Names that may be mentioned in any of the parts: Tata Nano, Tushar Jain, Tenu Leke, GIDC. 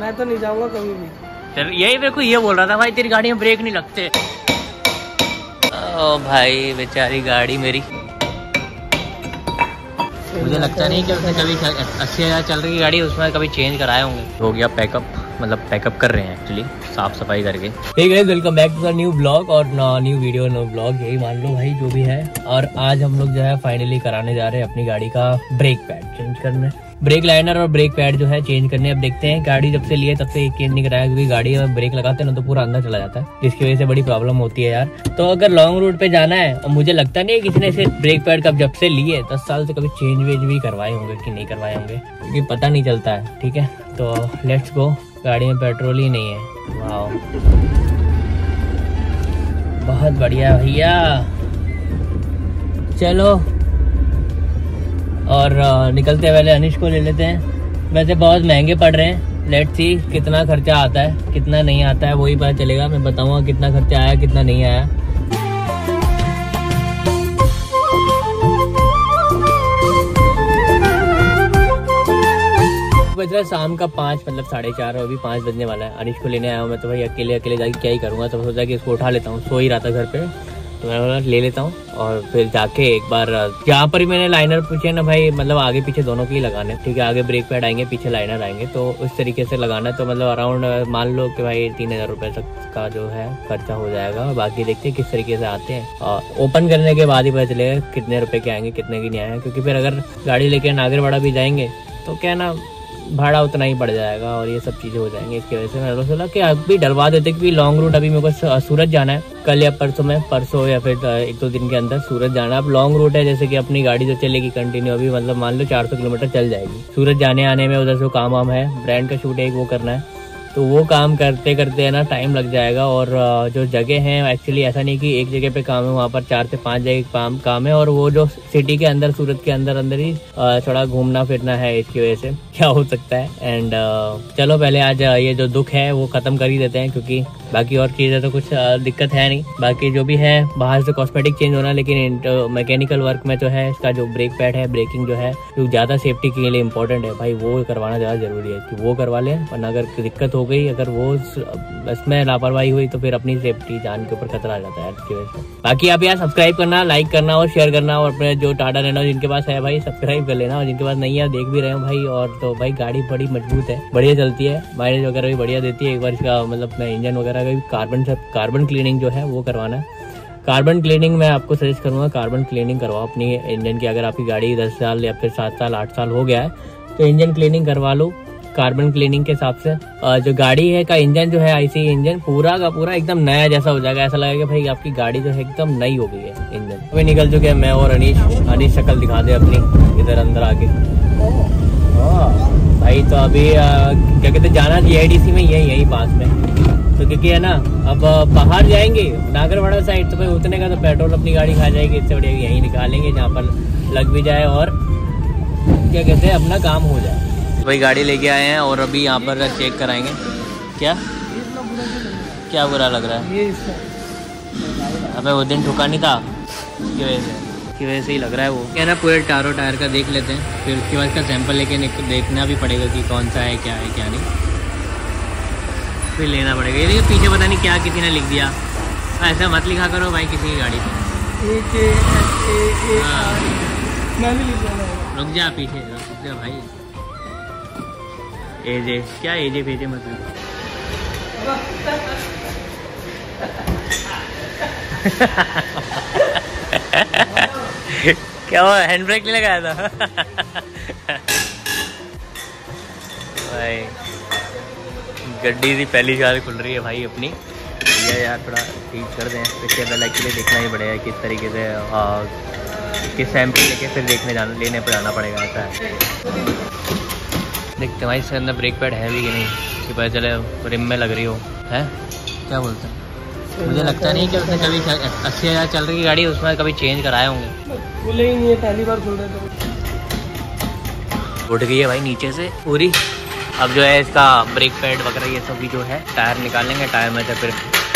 मैं तो नहीं जाऊंगा कभी भी। चल यही देखो ये बोल रहा था भाई तेरी गाड़ी में ब्रेक नहीं लगते। ओ भाई बेचारी गाड़ी मेरी, मुझे लगता नहीं कि उसने कभी 80,000 चल रही गाड़ी उसमें कभी चेंज कराए होंगे। हो गया पैकअप, मतलब पैकअप कर रहे हैं एक्चुअली, साफ सफाई करके। ठीक है, welcome back to new blog और न्यू वीडियो न्यू ब्लॉग, यही मान लो भाई जो भी है। और आज हम लोग जो है फाइनली कराने जा रहे हैं अपनी गाड़ी का ब्रेक पैड चेंज करने, ब्रेक लाइनर और ब्रेक पैड जो है चेंज करने। अब देखते हैं, गाड़ी जब से लिए तब से एक चेंज नहीं कराया, क्योंकि गाड़ी में ब्रेक लगाते हैं ना तो पूरा अंदर चला जाता है, जिसकी वजह से बड़ी प्रॉब्लम होती है यार। तो अगर लॉन्ग रूट पे जाना है, और मुझे लगता नहीं है किसी ने सिर्फ ब्रेक पैड कब जब से लिए 10 साल से कभी चेंज वेज भी करवाए होंगे कि नहीं करवाए होंगे, क्योंकि पता नहीं चलता है। ठीक है, तो लेट्स गो। गाड़ी में पेट्रोल ही नहीं है, वाओ बहुत बढ़िया भैया, चलो। और निकलते पहले अनिश को ले लेते हैं, वैसे बहुत महंगे पड़ रहे हैं, लेट्स सी कितना खर्चा आता है कितना नहीं आता है, वही पता चलेगा। मैं बताऊंगा कितना खर्चा आया कितना नहीं आया। बज रहा है शाम का 5, मतलब 4:30 और अभी 5 बजने वाला है। अनिश को लेने आया हूँ मैं, तो भाई अकेले अकेले जाके क्या ही करूँगा, तो सोचा कि इसको उठा लेता हूँ। सो ही रहा था घर पे, तो मैं ले लेता हूँ और फिर जाके एक बार यहाँ पर ही मैंने लाइनर पूछे ना भाई, मतलब आगे पीछे दोनों के लिए लगाने। ठीक है, आगे ब्रेक पैड आएंगे पीछे लाइनर आएंगे, तो उस तरीके से लगाना है। तो मतलब अराउंड मान लो कि भाई 3,000 रुपये तक का जो है खर्चा हो जाएगा, बाकी देखते हैं किस तरीके से आते हैं। और ओपन करने के बाद ही पता चलेगा कितने रुपये के आएंगे कितने के नहीं आएंगे, क्योंकि फिर अगर गाड़ी लेके नागरवाड़ा भी जाएंगे तो क्या ना भाड़ा उतना ही पड़ जाएगा और ये सब चीज़ें हो जाएंगी। इसकी वजह से मैंने सोचा कि आप भी डलवा देते कि लॉन्ग रूट, अभी मेरे को सूरत जाना है कल या परसों में, परसों या फिर 1-2 दिन के अंदर सूरत जाना है। अब लॉन्ग रूट है, जैसे कि अपनी गाड़ी जो चलेगी कंटिन्यू अभी, मतलब मान लो 400 किलोमीटर चल जाएगी सूरत जाने आने में। उधर से काम वाम है, ब्रांड का शूट है, एक वो करना है, तो वो काम करते करते है ना टाइम लग जाएगा। और जो जगह है एक्चुअली ऐसा नहीं कि एक जगह पे काम है, वहाँ पर 4 से 5 जगह काम है, और वो जो सिटी के अंदर सूरत के अंदर ही थोड़ा घूमना फिरना है, इसकी वजह से क्या हो सकता है। एंड चलो पहले आज ये जो दुख है वो ख़त्म कर ही देते हैं, क्योंकि बाकी और चीज़ें तो कुछ दिक्कत है नहीं। बाकी जो भी है बाहर से कॉस्मेटिक चेंज होना, लेकिन मैकेनिकल वर्क में जो है इसका जो ब्रेक पैड है, ब्रेकिंग जो है जो ज़्यादा सेफ्टी के लिए इम्पोर्टेंट है भाई, वो करवाना ज़्यादा ज़रूरी है कि वो करवा लें, वरना अगर दिक्कत हो गई, अगर वो इसमें लापरवाही हुई तो फिर अपनी सेफ्टी जान के ऊपर खतरा आ जाता है इसकी वजह से। बाकी आप यार सब्सक्राइब करना, लाइक करना और शेयर करना, और अपने जो टाटा नैनो जिनके पास है भाई सब्सक्राइब कर लेना, और जिनके पास नहीं है देख भी रहे हो भाई। और तो भाई गाड़ी बड़ी मजबूत है, बढ़िया चलती है, माइलेज वगैरह भी बढ़िया देती है। एक बार इसका मतलब अपना इंजन वगैरह का भी कार्बन क्लीनिंग जो है वो करवाना है। कार्बन क्लीनिंग मैं आपको सजेस्ट करूँगा, कार्बन क्लीनिंग करवाओ अपनी इंजन की। अगर आपकी गाड़ी 10 साल या फिर 7 साल 8 साल हो गया है तो इंजन क्लीनिंग करवा लो, कार्बन क्लीनिंग के हिसाब से जो गाड़ी है का इंजन जो है, आईसी इंजन पूरा का पूरा एकदम नया जैसा हो जाएगा। ऐसा लगेगा भाई आपकी गाड़ी जो है एकदम नई हो गई है। इंजन अभी निकल चुके हैं मैं और अनिश शक्ल दिखा दे अपनी इधर अंदर आके भाई। तो अभी क्या कहते जाना GIDC में, यही पास में, तो क्योंकि है ना अब बाहर जाएंगे नागरवाड़ा साइड तो भाई उतने का तो पेट्रोल अपनी गाड़ी खा जाएगी, इससे बढ़िया यहीं निकालेंगे जहाँ पर लग भी जाए और क्या कहते हैं अपना काम हो जाए। भाई गाड़ी लेके आए हैं और अभी यहाँ पर चेक कराएंगे। क्या क्या बुरा लग रहा है? अबे वो दिन ठुका नहीं था, की वजह से ही लग रहा है वो। क्या ना पूरे टारो टायर का देख लेते हैं, फिर उसके बाद का सैंपल लेके देखना भी पड़ेगा कि कौन सा है क्या नहीं, फिर लेना पड़ेगा। ये देखिए पीछे पता नहीं क्या किसी ने लिख दिया, ऐसा मत लिखा करो भाई किसी की गाड़ी पर। रुक जा पीछे, रुक जा भाई। एजे क्या एजे भेजे मतलब क्या हुआ, हैंड ब्रेक नहीं लगाया था भाई गड्डी सी पहली बार खुल रही है भाई अपनी। भैया यार थोड़ा ठीक कर दें, इसके पहले के लिए देखना ही पड़ेगा किस तरीके से किस सैंपल लेके फिर लेने पर आना पड़ेगा। ऐसा है, देखते हैं भाई इसके अंदर ब्रेक पैड है भी कि नहीं, कि पता चले रिम में लग रही हो है। क्या बोलते हैं, मुझे लगता नहीं कि उसने कभी 80,000 चल रही गाड़ी उसमें कभी चेंज कराए होंगे, खुले ही नहीं है, पहली बार खुल रहे थे। उठ गई है भाई नीचे से पूरी। अब जो है इसका ब्रेक पैड वगैरह ये सब भी जो है टायर निकालेंगे, टायर में से फिर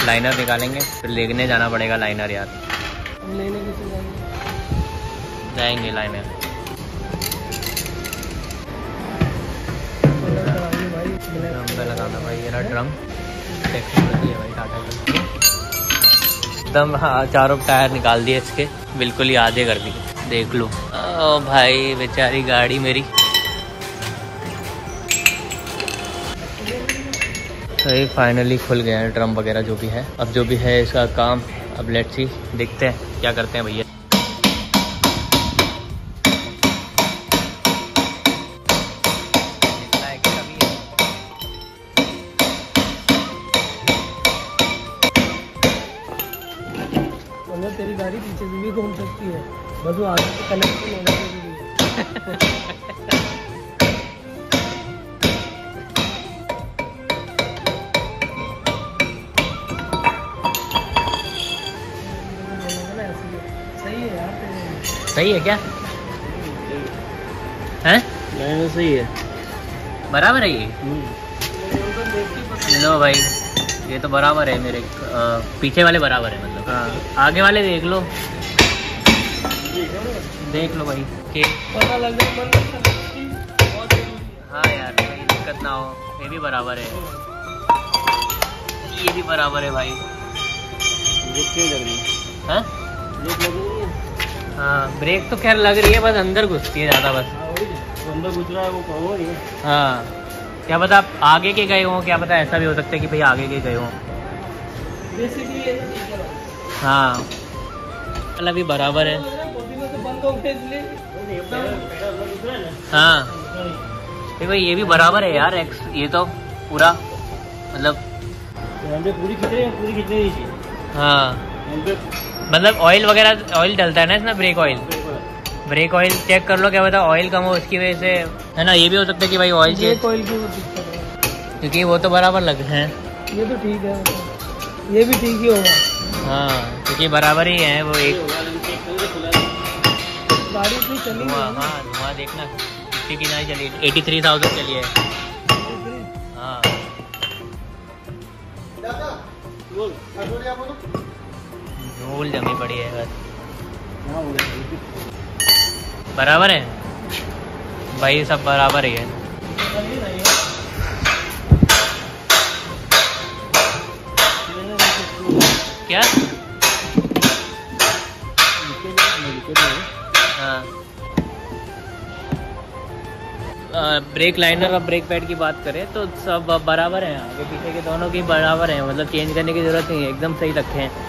लाइनर निकालेंगे, फिर लेने जाना पड़ेगा लाइनर यार, जाएंगे लाइनर। ड्रम पे लगाना भाई। ये रहा ड्रम, टेक्नोलॉजी है भाई टाटा की एकदम। हाँ, चारों टायर निकाल दिए इसके, बिल्कुल ही आधे कर दिए, देख लो। ओ भाई बेचारी गाड़ी मेरी। तो ये फाइनली खुल गया है ड्रम वगैरह जो भी है। अब जो भी है इसका काम, अब लेट्स सी, देखते हैं क्या करते हैं भैया। तेरी गाड़ी पीछे से भी घूम सकती है, बस वो आगे से कनेक्ट होना जरूरी है। सही है यार, सही है क्या? हैं? नहीं सही है, बराबर है ये। लो भाई ये तो बराबर है मेरे, पीछे वाले बराबर है मतलब। हाँ, आगे वाले देख लो, देख लो भाई के पता लग जाए। हाँ यार कोई दिक्कत ना हो। ये भी बराबर है, ये भी बराबर है भाई। हाँ ब्रेक तो खैर लग रही है, बस अंदर घुसती है ज़्यादा, बस अंदर घुस रहा है वो पावर है। हाँ क्या पता आप आगे के गए हों, क्या पता ऐसा भी हो सकता है कि भाई आगे के गए हों। हाँ मतलब ये बराबर है। हाँ भाई ये भी बराबर है यार। एक्स ये तो पूरा मतलब पूरी। हाँ मतलब ऑयल वगैरह, ऑयल डलता है ना इसमें, brake oil. Brake oil check कर लो, क्या पता ऑयल कम हो उसकी वजह से, है ना। ये भी हो सकता है कि भाई ऑयल की क्योंकि वो तो बराबर लग रहे हैं। ये तो ठीक है, ये भी ठीक ही होगा। हाँ क्योंकि बराबर ही है वो एक। हाँ धुआं देखना कितनी की नहीं चली, 83,000 चली है। हाँ धूल जमी पड़ी है बस। बराबर है भाई, सब बराबर ही है। क्या? हाँ ब्रेक लाइनर और ब्रेक पैड की बात करें तो सब बराबर हैं, आगे पीछे के दोनों की बराबर हैं। मतलब चेंज करने की ज़रूरत नहीं है, एकदम सही रखे हैं।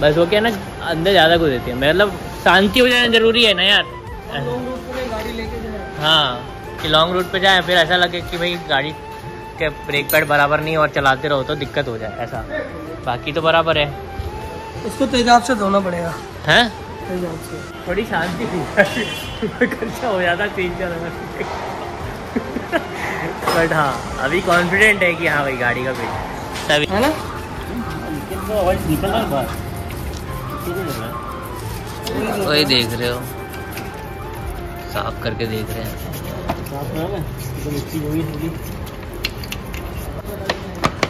बस वो क्या ना अंदर ज़्यादा कुछ देती है, मतलब शांति हो जाना जरूरी है ना यार। गाड़ी लेके जाए, हाँ कि लॉन्ग रूट पे जाए, फिर ऐसा लगे कि भाई गाड़ी के ब्रेक पैड बराबर नहीं और चलाते रहो तो दिक्कत हो जाए ऐसा। बाकी तो बराबर है, उसको तेजाब से धोना पड़ेगा। हैं तेजाब से थोड़ी शांति खर्चा हो जाता 3-4 हजार। बट हाँ अभी कॉन्फिडेंट है कि हाँ भाई गाड़ी का फिट है ना। वही देख रहे हो, साफ करके देख रहे हैं।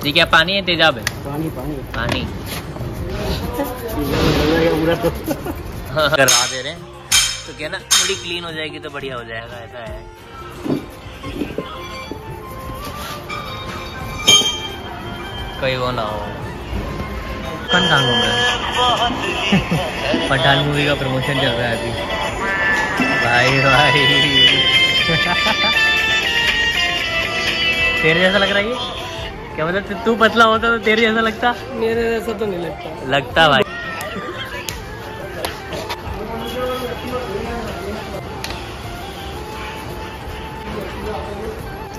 ये क्या पानी है? तेजाब है? पानी पानी पानी करा दे रहे हैं तो क्या ना थोड़ी क्लीन हो जाएगी तो बढ़िया हो जाएगा, ऐसा है। कोई वो ना हो। पठान मूवी का प्रमोशन चल रहा है अभी भाई। भाई तेरे जैसा लग रहा है ये? क्या मतलब तू पतला होता तो तेरे जैसा लगता? मेरे जैसा तो नहीं लगता, लगता भाई।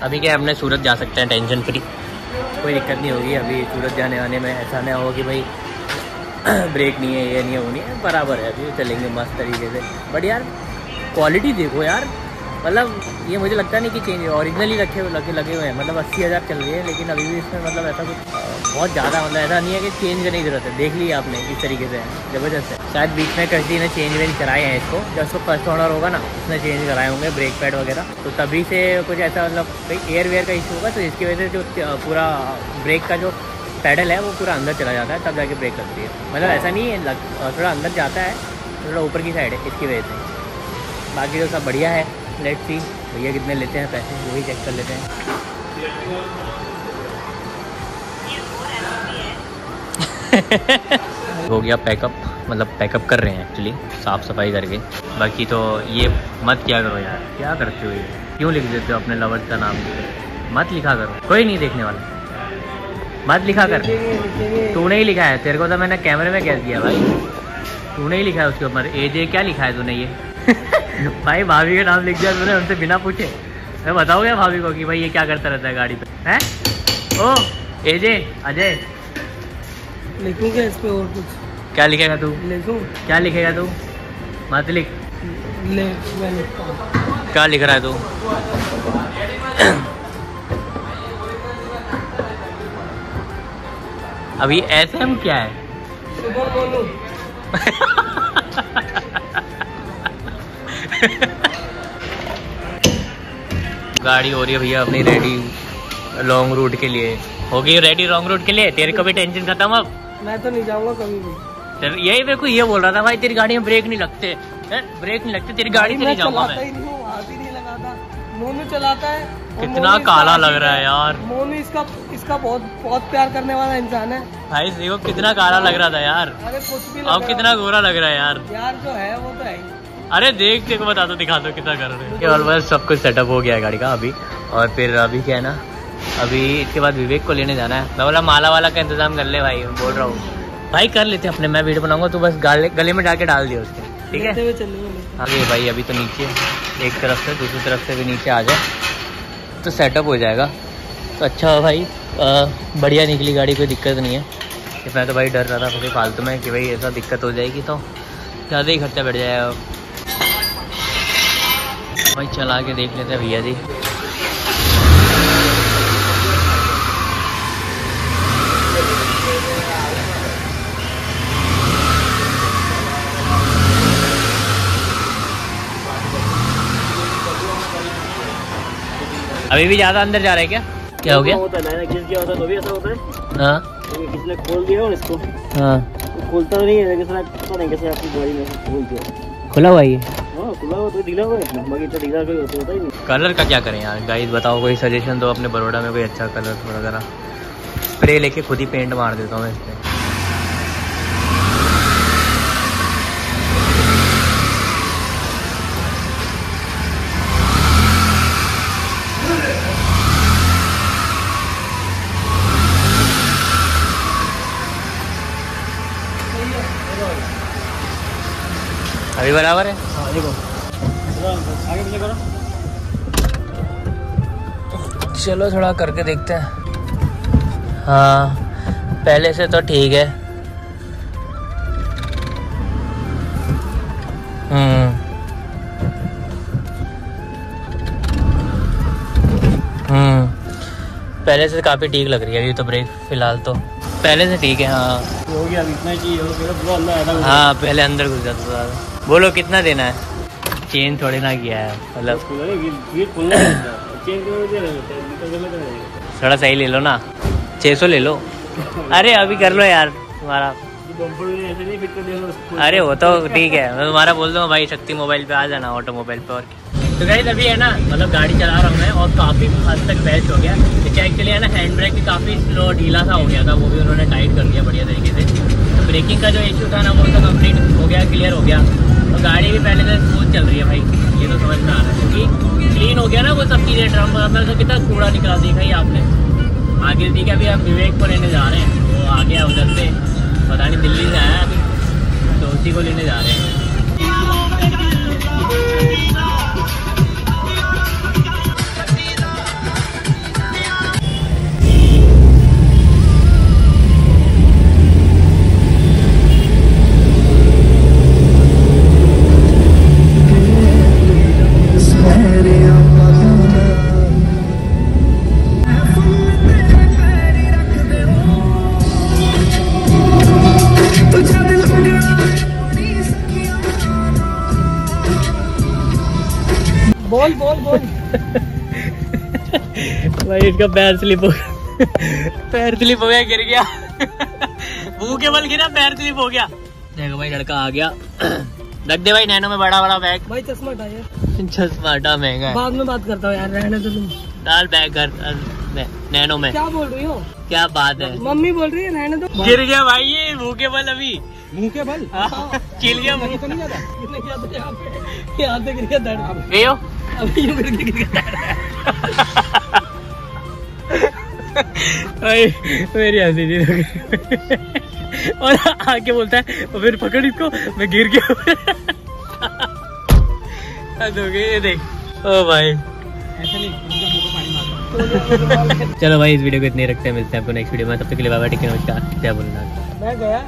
अभी क्या हमने सूरत जा सकते हैं टेंशन फ्री, कोई दिक्कत नहीं होगी। अभी सूरत जाने आने में ऐसा ना हो कि भाई ब्रेक नहीं है, ये नहीं है, वो नहीं है, बराबर है। अभी चलेंगे मस्त तरीके से। बट यार क्वालिटी देखो यार, मतलब ये मुझे लगता नहीं कि चेंज, ओरिजिनली लगे हुए हैं। मतलब 80,000 चल रही है, लेकिन अभी भी इसमें मतलब ऐसा कुछ बहुत ज़्यादा, मतलब ऐसा नहीं है कि चेंज करने की ज़रूरत है। देख लिया आपने किस तरीके से ज़बरदस्त है। शायद बीच में कहीं ने चेंज वेंज कराए हैं इसको, जब उसको फर्स्ट ऑनर होगा ना उसने चेंज कराए होंगे ब्रेक पैड वगैरह, तो तभी से कुछ ऐसा मतलब कहीं एयर वेयर का इशू होगा, तो इसकी वजह से जो पूरा ब्रेक का जो पैडल है वो पूरा अंदर चला जाता है, तब जाके ब्रेक लगती है। मतलब ऐसा नहीं है, थोड़ा अंदर जाता है, थोड़ा ऊपर की साइड है इसकी वजह से। बाकी तो सब बढ़िया है। लेट्स सी भैया कितने लेते हैं पैसे, वही चेक कर लेते हैं। हो गया पैकअप, मतलब पैकअप कर रहे हैं एक्चुअली साफ़ सफाई करके। बाकी तो ये मत क्या करो यार, क्या करते हो ये, क्यों लिख देते हो अपने लवर का नाम, मत लिखा करो, कोई नहीं देखने वाला, मत लिखा कर। तूने ही लिखा है, तेरे को तो मैंने कैमरे में कैद दिया भाई, तूने ही लिखा है उसके ऊपर एजे, क्या लिखा है तूने ये भाई भाभी का नाम लिख दिया तूने उनसे बिना पूछे। मैं बताऊँगा भाभी को कि भाई ये क्या करता रहता है गाड़ी पे, हैं ओ एजे अजय। लिखूंगा इस पे और कुछ, क्या लिखेगा तू, लिखूं क्या लिखेगा तू, मत लिख, क्या लिख रहा है तू अभी एसएम क्या है गाड़ी हो रही है भैया अपनी रेडी लॉन्ग रूट के लिए, होगी रेडी लॉन्ग रूट के लिए, तेरे को भी टेंशन खत्म। अब मैं तो नहीं जाऊंगा कभी भी। यही मेरे को ये बोल रहा था भाई तेरी गाड़ी में ब्रेक नहीं लगते, ब्रेक नहीं लगते तेरी गाड़ी में, नहीं जाऊंगा मैं। नहीं लगाता, मोनू चलाता है। कितना काला लग रहा है यार मोनू, इसका बहुत बहुत प्यार करने वाला इंसान है भाई। देखो कितना काला लग रहा था यार, अब कितना गोरा लग रहा है यार, यार जो है वो तो है। अरे देख देखो बता दो, दिखा दो कितना कर रहे हैं। ऑलमोस्ट सब कुछ सेटअप हो गया है गाड़ी का अभी, और फिर अभी क्या है ना, अभी इसके बाद विवेक को लेने जाना है। मैं बोला माला वाला का इंतजाम कर ले भाई, बोल रहा हूँ भाई कर लेते हैं अपने, मैं वीडियो बनाऊंगा तो बस गले में डाके डाल दिया उसके, ठीक है। अरे भाई अभी तो नीचे एक तरफ से दूसरी तरफ से भी नीचे आ जाए तो सेटअप हो जाएगा। तो अच्छा हो भाई, बढ़िया निकली गाड़ी, कोई दिक्कत नहीं है। मैं तो भाई डर रहा था फालतू में कि भाई ऐसा दिक्कत हो जाएगी तो ज़्यादा ही खर्चा बढ़ जाएगा। भाई चला के देख लेते हैं भैया जी। अभी भी ज्यादा अंदर जा रहा है क्या, क्या हो गया होता है ना, किस क्या होता है तो भी ऐसा होता है। हाँ तो किसने खोल दिया और इसको, हाँ तो खोलता नहीं है लेकिन पता नहीं कैसे आपकी गाड़ी में खोल दिया, खुला हुआ है। हां खुला हुआ तो ढीला हुआ है, बाकी तो ढीला कोई होता ही नहीं। कलर का क्या करें यार गाइस, बताओ कोई सजेशन दो अपने बड़ौदा में कोई अच्छा कलर। थोड़ा जरा स्प्रे लेके खुद ही पेंट मार देता हूँ मैं इस पे। अभी बराबर है, देखो आगे पीछे करो, चलो थोड़ा करके देखते हैं। हाँ पहले से तो ठीक है। पहले से काफ़ी ठीक लग रही है अभी तो, ब्रेक फिलहाल तो पहले से ठीक है। हाँ हो गया इतना ही हो, हाँ पहले अंदर घुस जाता था। बोलो कितना देना है, चेंज थोड़ी ना किया है मतलब, थोड़ा सही ले लो ना, 600 ले लो। अरे अभी कर लो यार तुम्हारा, अरे वो तो ठीक है, मैं तुम्हारा बोल दूँगा भाई शक्ति मोबाइल पे आ जाना, ऑटो मोबाइल पे। और तो गाइस अभी है ना मतलब गाड़ी चला रहा हूँ मैं, और काफ़ी हद तक बहस हो गया एक्चुअली है ना, हैंड ब्रेक भी काफ़ी स्लो ढीला सा हो गया था, वो भी उन्होंने टाइट कर दिया बढ़िया तरीके से। ब्रेकिंग का जो इशू था ना वो तो कंप्लीट हो गया, क्लियर हो गया, और गाड़ी भी पहले से स्मूथ चल रही है भाई, ये तो समझ में आ रहा है क्योंकि क्लीन हो गया ना वो सब चीज़ें। ड्रम में तो कितना कूड़ा निकला देखा ही आपने। आगे ठीक है, अभी आप विवेक को लेने जा रहे हैं, वो आ गया उधर से, पता नहीं दिल्ली से आया अभी, तो उसी को लेने जा रहे हैं। बोल बोल बोल भाई इसका पैर स्लिप हो गया, पैर स्लिप हो गया, गिर गया भूखे बल गिरा, पैर स्लिप हो गया। देखो भाई लड़का आ गया, रख दे भाई नैनो में बड़ा बड़ा बैग। भाई चश्मा हटा यार, चश्मा हटा, महंगा है, बाद में बात करता हूँ यार, रहने दो तुम, डाल बैग कर। नैनो में। क्या बोल रही हो, क्या बात है। मम्मी बोल रही है रहने दो। गिर गया भाई ये मुँह के बल, अभी मुँह के बल चिल गया। मुँह तो नहीं जाता, यहाँ पे गिर गया दर्द, अभी गिर गया। मेरी हंसी जी और आके बोलता है और फिर पकड़ इसको, मैं गिर गया। ये देख ओ भाई, चलो भाई इस वीडियो को इतने रखते हैं, मिलते हैं आपको नेक्स्ट वीडियो में। तब तक के लिए बाय बाय, टेक केयर, नमस्कार, जय बोलना।